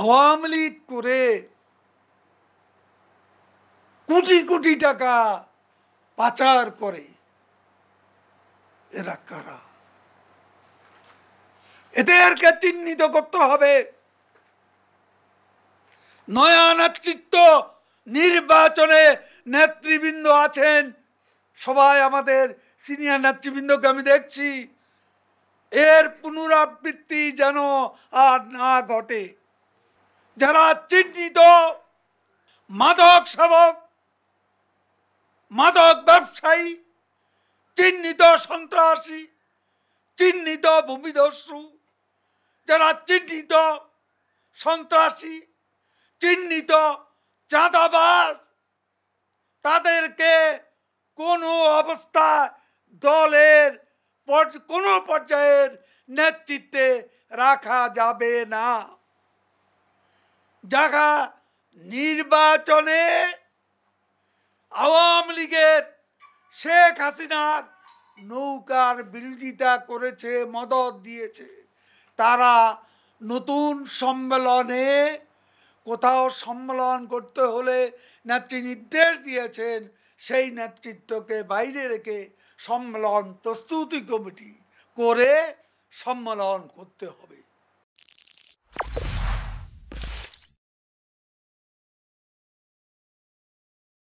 আওয়ামী লীগ করে কোটি কোটি টাকা পাচার করে, এরা কারা? এদেরকে চিহ্নিত করতে হবে। নয়া নেতৃত্ব, নির্বাচনে নেতৃবৃন্দ আছেন সবাই, আমাদের সিনিয়র নেতৃবৃন্দকে আমি দেখছি, এর পুনরাবৃত্তি যেন আর না ঘটে। যারা চিহ্নিত মাদক সেবক, মাদক ব্যবসায়ী, চিহ্নিত সন্ত্রাসী, চিহ্নিত ভূমিদস্যু, যারা চিহ্নিত সন্ত্রাসী, চিহ্নিত চাঁদাবাজ, তাদেরকে কোনো অবস্থায় দলের কোনো পর্যায়ের নেতৃত্বে রাখা যাবে না। যারা নির্বাচনে আওয়ামী লীগের শেখ হাসিনার নৌকার বিরোধিতা করেছে, মদত দিয়েছে, তারা নতুন সম্মেলনে কোথাও সম্মেলন করতে হলে নেত্রী নির্দেশ দিয়েছেন, সেই নেতৃত্বকে বাইরে রেখে সম্মেলন প্রস্তুতি কমিটি করে সম্মেলন করতে হবে।